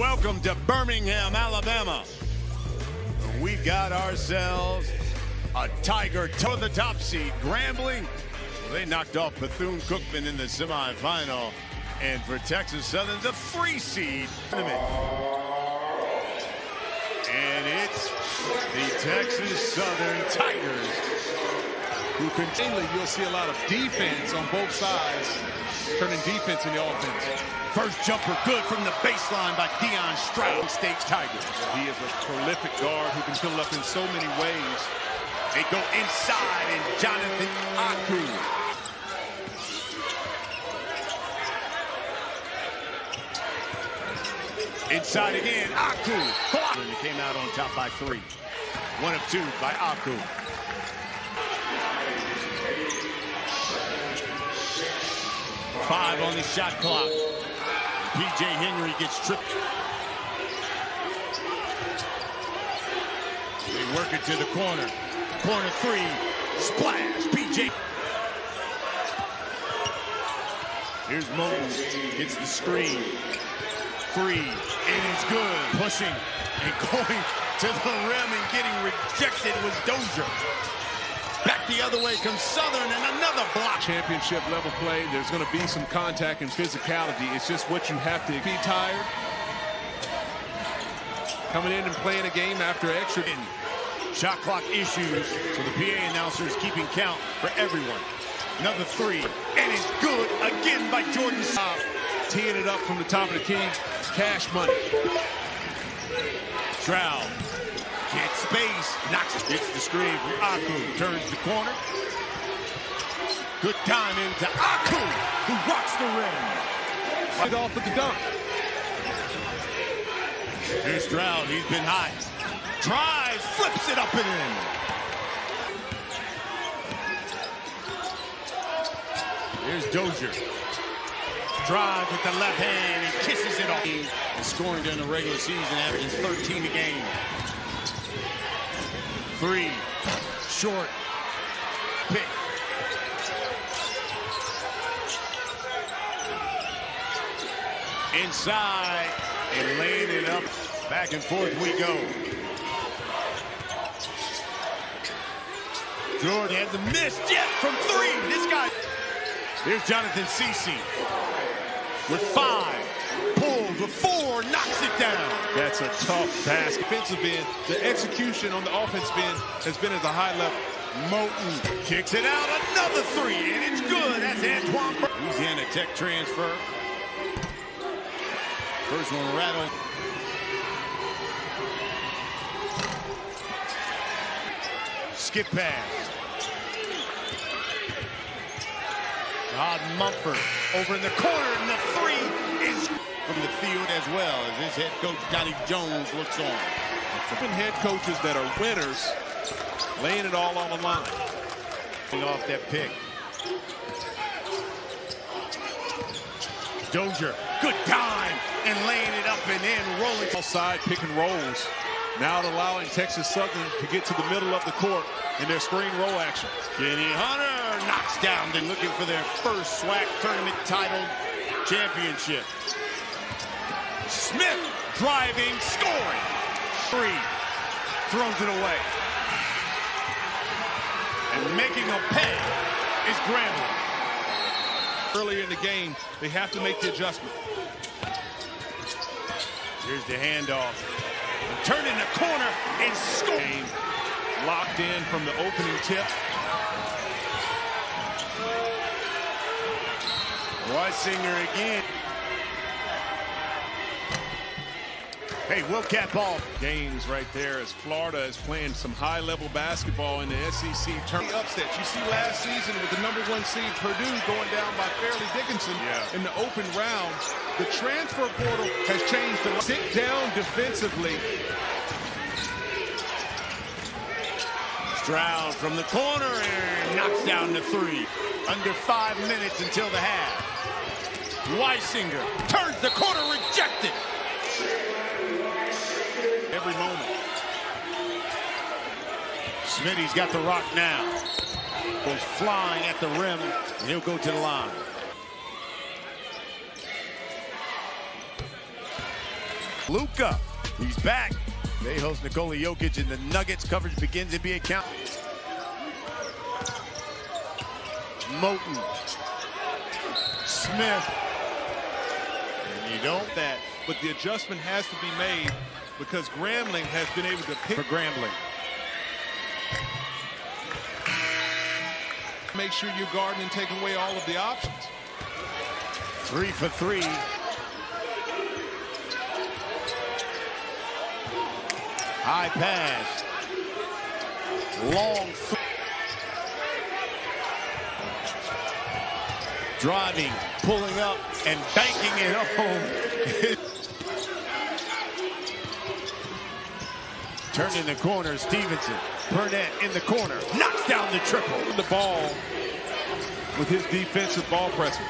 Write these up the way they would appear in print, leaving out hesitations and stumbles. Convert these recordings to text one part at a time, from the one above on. Welcome to Birmingham, Alabama. We've got ourselves a Tiger to the top seed, Grambling. They knocked off Bethune-Cookman in the semifinal. And for Texas Southern, the free seed tournament. And it's the Texas Southern Tigers who continually, you'll see a lot of defense on both sides, turning defense into offense. First jumper good from the baseline by Deion Strong, State's Tigers. He is a prolific guard who can fill it up in so many ways. They go inside, and Jonathan Aku. Inside again, Aku. And he came out on top by 3. 1 of 2 by Aku. Five on the shot clock. P.J. Henry gets tripped. They work it to the corner. Corner 3, splash, P.J. Here's Moten, hits the screen. Free, and it's good. Pushing and going to the rim and getting rejected was Dozier. Back the other way comes Southern and another block. Championship level play, there's going to be some contact and physicality. It's just what you have to be tired. Coming in and playing a game after extra. Shot clock issues, so the PA announcer is keeping count for everyone. Another 3, and it's good again by Jordan. Teeing it up from the top of the key, cash money. Stroud gets space, knocks it, gets the screen from Aku, turns the corner. Good time into Aku, who rocks the rim. Right off with the dunk. Here's Stroud, he's been hot. Drives, flips it up and in. Here's Dozier. Drive with the left hand and kisses it off. And scoring during the regular season, averaging 13 a game. 3, short, pick. Inside, and laying it up. Back and forth we go. Jordan has a miss yet from 3. This guy. Here's Jonathan Cece with 5. Pulls with 4. Knocks it down. That's a tough pass. Defensive end. The execution on the offensive end has been at a high level. Moten kicks it out. Another 3. And it's good. That's Antoine Burke. Louisiana Tech transfer. First one rattled. Skip pass. Rod Mumford over in the corner, and the 3 is from the field as well as his head coach Donnie Jones looks on. Flipping head coaches that are winners, laying it all on the line. Off that pick. Dozier, good time, and laying it up and in, rolling. Outside pick and rolls. Now allowing Texas Southern to get to the middle of the court in their screen roll action. Kenny Hunter knocks down. They're looking for their first SWAC tournament title championship. Smith driving, scoring. 3, throws it away. And making a pay is Grambling. Earlier in the game, they have to make the adjustment. Here's the handoff. Turning the corner and scoring. Locked in from the opening tip. Weisinger again. Hey, we'll cap off. Games right there as Florida is playing some high-level basketball in the SEC tournament. Upset. You see last season with the number 1 seed Purdue going down by fairly Dickinson in the open round. The transfer portal has changed the sit down defensively. Stroud from the corner and knocks down the 3. Under 5 minutes until the half. Weisinger turns the corner, rejected. Every moment. Smitty's got the rock now. Goes flying at the rim, and he'll go to the line. Luka, he's back. They host Nikola Jokic and the Nuggets. Coverage begins. NBA count. Moten. Smith. And you don't that. But the adjustment has to be made because Grambling has been able to pick. For Grambling. Make sure you're guarding and taking away all of the options. 3 for 3. High pass. Long driving, pulling up, and banking it home. Turned in the corner, Stevenson. Burnett in the corner, knocks down the triple. The ball with his defensive ball pressing.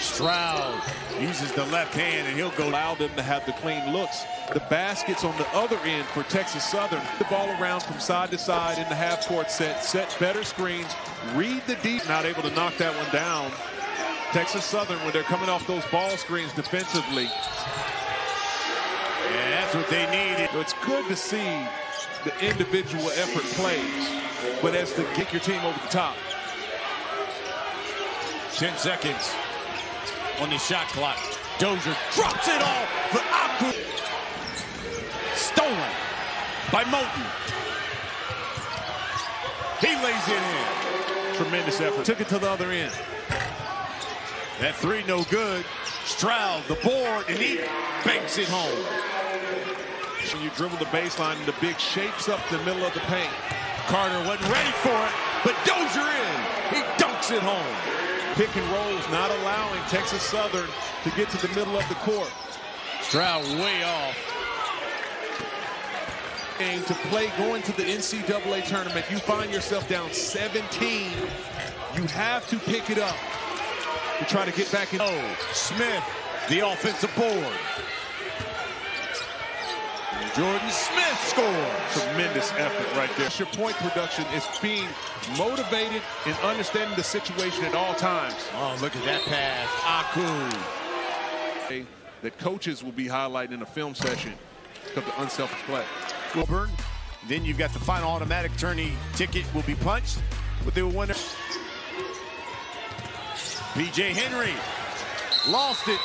Stroud uses the left hand and he'll go. Allow them to have the clean looks. The basket's on the other end for Texas Southern. The ball around from side to side in the half court set. Set better screens. Read the deep. Not able to knock that one down. Texas Southern, when they're coming off those ball screens defensively. Yeah, that's what they needed. So it's good to see the individual effort plays, but as to get your team over the top. 10 seconds on the shot clock. Dozier drops it all for Aku. Stolen by Moten. He lays it in. Tremendous effort. Took it to the other end. That three no good. Stroud the board and he banks it home. When you dribble the baseline and the big shapes up the middle of the paint. Carter wasn't ready for it, but Dozier in. He dunks it home. Pick and rolls not allowing Texas Southern to get to the middle of the court. Stroud way off. And to play going to the NCAA tournament, you find yourself down 17. You have to pick it up to try to get back in. Oh, Smith, the offensive board. Jordan Smith scores. Tremendous effort right there. Your point production is being motivated and understanding the situation at all times. Oh, look at that pass. Aku. That coaches will be highlighting in a film session of the unselfish play. Wilburn. Then you've got the final automatic tourney ticket will be punched, but they will win. P.J. Henry lost it,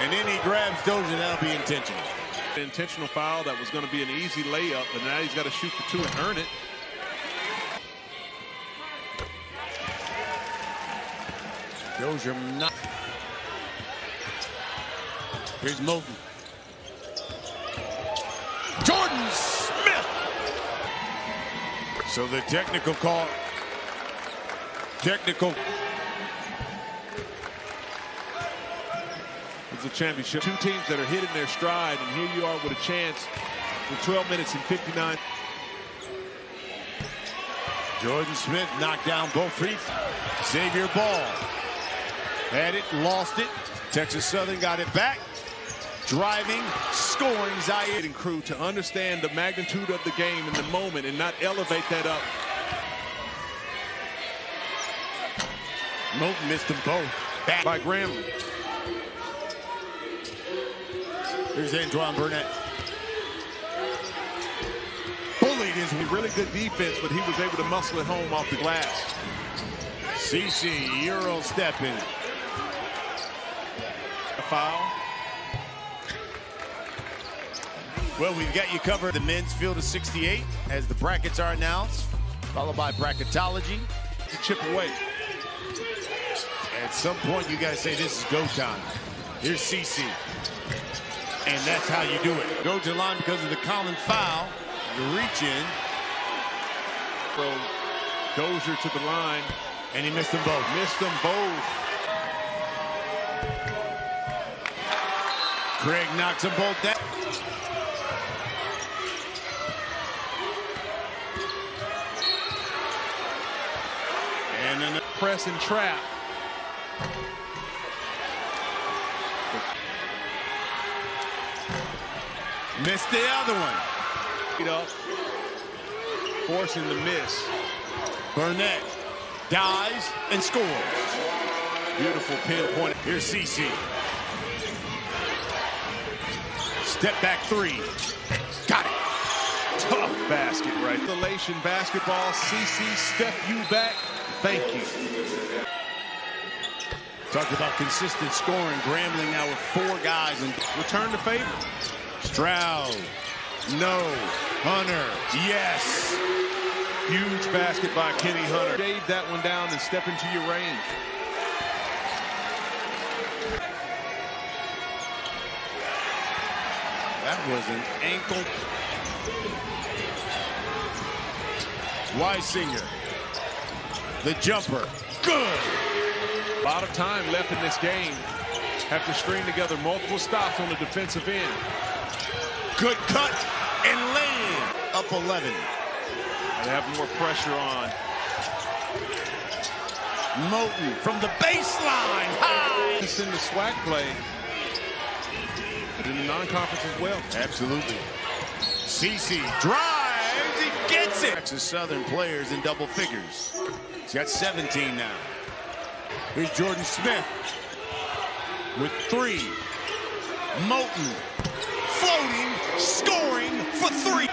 and then he grabs Dozier. That'll be intentional. Intentional foul that was going to be an easy layup, but now he's got to shoot for two and earn it. Dozier not. Here's Moten. Jordan Smith. So the technical call. Technical. It's a championship. Two teams that are hitting their stride, and here you are with a chance for 12 minutes and 59. Jordan Smith knocked down both feet. Xavier ball. Had it, lost it. Texas Southern got it back. Driving, scoring, Zaire and crew to understand the magnitude of the game in the moment and not elevate that up. Moten missed them both. Back by Grambling. Here's Antoine Burnett. Bullied his really good defense, but he was able to muscle it home off the glass. Cece, Euro stepping. A foul. Well, we've got you covered. The men's field of 68 as the brackets are announced, followed by bracketology. To chip away. At some point, you got to say this is go time. Here's Cece. And that's how you do it. Go to the line because of the common foul. The reach in. Throw Dozier to the line. And he missed them both. Missed them both. Craig knocks them both down. And then the press and trap. Missed the other one. You know, forcing the miss. Burnett dives and scores. Beautiful pinpoint. Here's Cece. Step back three. Got it. Tough basket, right? Relation basketball. Cece, step you back. Thank you. Talked about consistent scoring. Grambling now with four guys and return to favor. Stroud. No. Hunter. Yes. Huge basket by Kenny Hunter. Shave that one down and step into your range. That was an ankle. Weisinger. The jumper. Good. A lot of time left in this game. Have to string together multiple stops on the defensive end. Good cut and land. Up 11. They have more pressure on. Moten from the baseline. High. He's in the SWAC play. In the non-conference as well. Absolutely. Cece drives. He gets it. Texas Southern players in double figures. He's got 17 now. Here's Jordan Smith with three. Moten floating, scoring for three.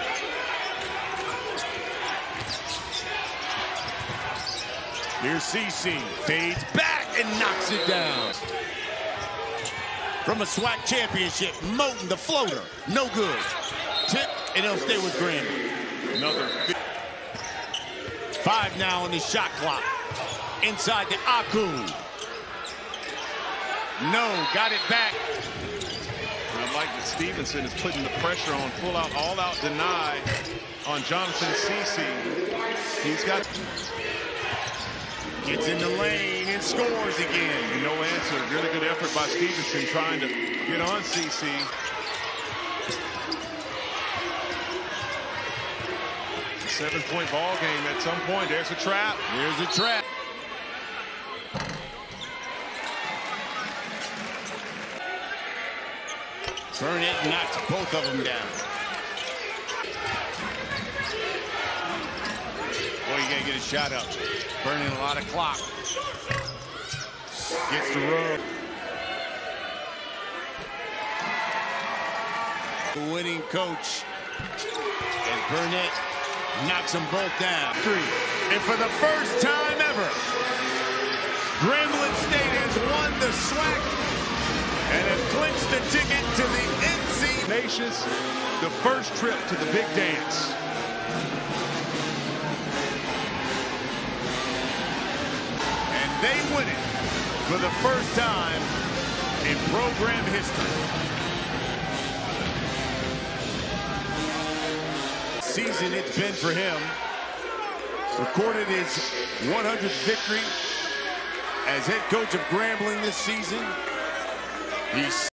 Here's Cece. Fades back and knocks it down. From a SWAC championship, Moten, the floater, no good. Tip, and he'll stay with Grambling. Another 5 now on the shot clock. Inside to Aku. No, got it back. And I like that Stevenson is putting the pressure on, full out, all out, deny on Jonathan Cece. He's got... Gets in the lane and scores again. No answer. Really good effort by Stevenson trying to get on Cece. It's a 7-point ball game at some point. There's a trap. There's a trap. Burnett knocks both of them down. Boy, you gotta get a shot up. Burning a lot of clock. Gets the road. The winning coach. And Burnett knocks them both down. Three. And for the first time ever, Grambling State has won the SWAC and has clinched the ticket to the NCAA. Nations, the first trip to the big dance. They win it for the first time in program history. Season it's been for him. Recorded his 100th victory as head coach of Grambling this season. He's